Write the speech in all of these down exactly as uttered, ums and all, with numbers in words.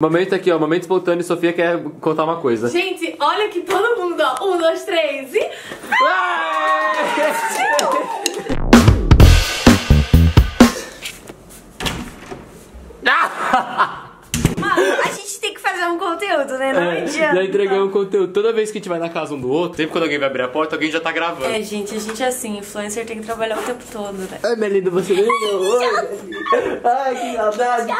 Momento aqui, ó, momento espontâneo, Sofia quer contar uma coisa. Gente, olha que todo mundo, ó, um, dois, três e... conteúdo, né? Não é, adianta. Já entregamos conteúdo. Toda vez que a gente vai na casa um do outro, sempre quando alguém vai abrir a porta, alguém já tá gravando. É, gente, a gente é assim, influencer tem que trabalhar o tempo todo, né? Ai, minha linda, você lembra? Ai, que saudade.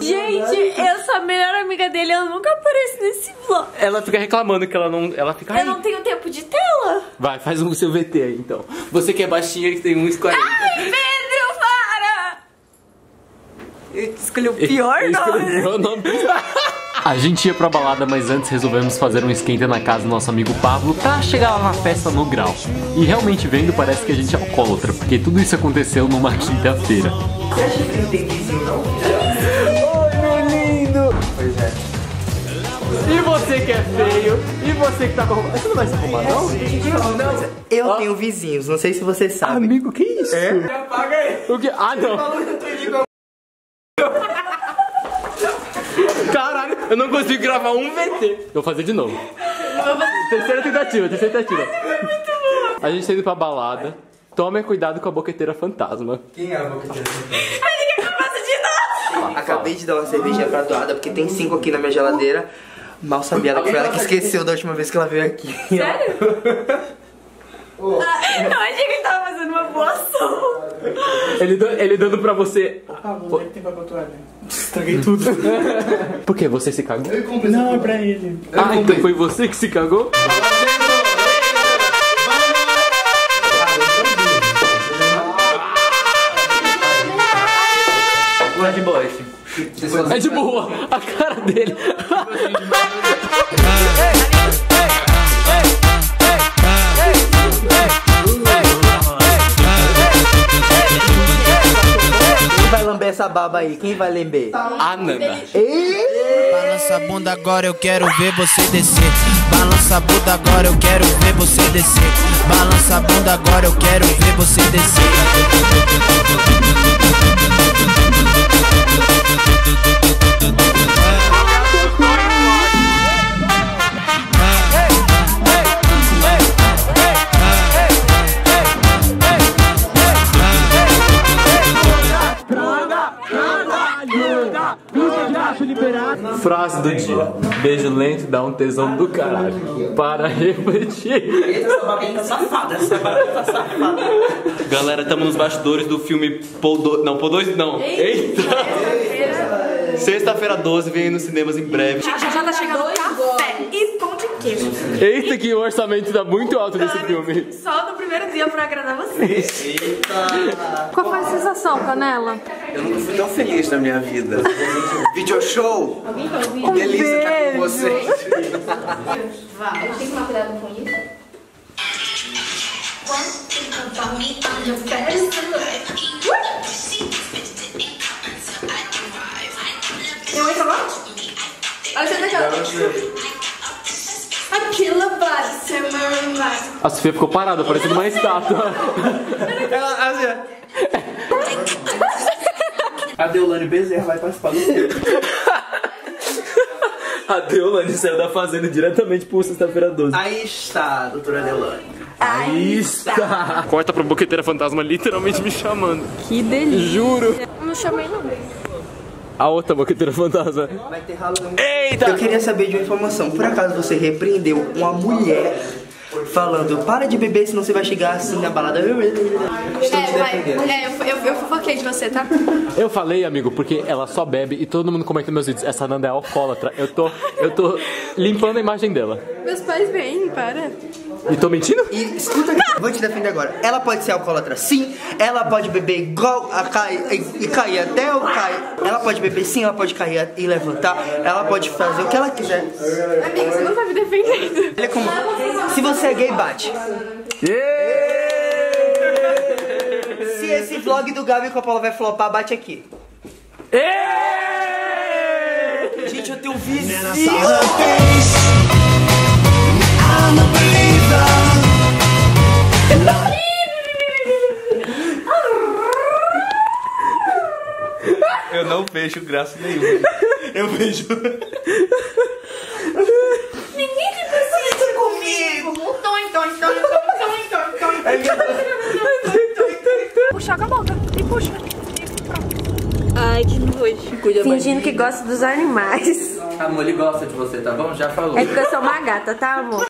Gente, eu sou a melhor amiga dele, ela nunca aparece nesse vlog. Ela fica reclamando que ela não... Ela fica... Eu não tenho tempo de tela. Vai, faz o seu V T aí, então. Você que é baixinha, que tem um metro e quarenta. Ai, Pedro, para! Eu escolhi o pior eu, eu nome. Escolhi o pior nome. A gente ia pra balada, mas antes resolvemos fazer um esquenta na casa do nosso amigo Pablo pra chegar lá na festa no grau. E realmente vendo, parece que a gente é alcoólatra, porque tudo isso aconteceu numa quinta-feira. Você acha que eu entendi isso então? Oi, meu lindo! Pois é. E você que é feio, e você que tá com... Você não vai se arrumar, não? Eu oh. tenho vizinhos, não sei se você sabe. Amigo, que isso? É? Apaga aí! O que? Ah, não! Caralho, eu não consigo gravar um V T. Vou fazer de novo. Terceira tentativa, terceira tentativa. A gente tá indo pra balada. Tomem cuidado com a boqueteira fantasma. Quem é a boqueteira fantasma? A gente começa de novo. Acabei de dar uma cerveja pra doada, porque tem cinco aqui na minha geladeira. Mal sabia ela que foi ela que esqueceu da última vez que ela veio aqui. Sério? Oh. Ah, eu achei que ele tava fazendo uma boa ação. Ele, do, ele dando pra você. Ô, Pablo, onde é que tem papel toalha? Estraguei tudo. Por que? Você se cagou? Eu comprei. Não, é pra ele. Eu ah, comprei. Então foi você que se cagou? É de boa esse. É de boa. A cara dele. Essa baba aí, quem vai lembrar? A Nana. Balança a bunda agora, eu quero ver você descer. Balança a bunda agora, eu quero ver você descer. Balança a bunda agora, eu quero ver você descer. Frase do dia. Beijo lento dá um tesão do caralho. Para repetir. Essa babinha tá safada, essa babinha tá safada. Galera, estamos nos bastidores do filme Pol dois. Não, Pol dois não. Eita! Eita. Sexta-feira doze vem nos cinemas em breve. Já já, já tá chegando café e pão de queijo. Eita, que o orçamento tá muito alto nesse filme. Só no primeiro dia pra agradar vocês. Eita! Qual foi a sensação, Canela? Eu nunca fui tão feliz na minha vida. Video show! Alguém tá ouvindo? Um delícia beijo. Tá com vocês. Vai, eu tenho que tomar cuidado com isso. Minha mãe acabou? Olha você daquela. Aquela base, mamãe. A Sofia ficou parada, parecendo uma estátua. Ela, assim, a Deolane Bezerra vai participar do filme. A Deolane saiu da Fazenda diretamente por Sexta-feira doze. Aí está, doutora Deolane. Aí, Aí está. está. Corta pra boqueteira fantasma literalmente me chamando. Que delícia. Juro. Eu não chamei não. A outra boqueteira fantasma. Vai ter ralo. Eita! Eu queria saber de uma informação. Por acaso você repreendeu uma mulher falando, para de beber, senão você vai chegar assim na balada. Estou é, te defendendo. É, eu, eu, eu fofoquei de você, tá? Eu falei, amigo, porque ela só bebe e todo mundo comenta meus vídeos. Essa Nanda é alcoólatra. Eu tô, eu tô limpando a imagem dela. Meus pais vêm, para. E tô mentindo? E, escuta aqui, vou te defender agora. Ela pode ser alcoólatra, sim. Ela pode beber igual a cair e, e cair até eu cair. Ela pode beber, sim. Ela pode cair e levantar. Ela pode fazer o que ela quiser. Amigo, você não tá me defendendo. Olha como... Se você é gay, bate. Yeah! Se esse vlog do Gabi com a Paula vai flopar, bate aqui. Yeah! Gente, eu tenho um vizinho. Eu não vejo graça nenhuma. Eu vejo... Ninguém tem paciência comigo. Então, então, então, então, então, então, então. Puxa com a boca. E puxa. Ai, que nojo. Fingindo que gosta dos animais. Amor, ele gosta de você, tá bom? Já falou. É porque eu sou uma gata, tá, amor?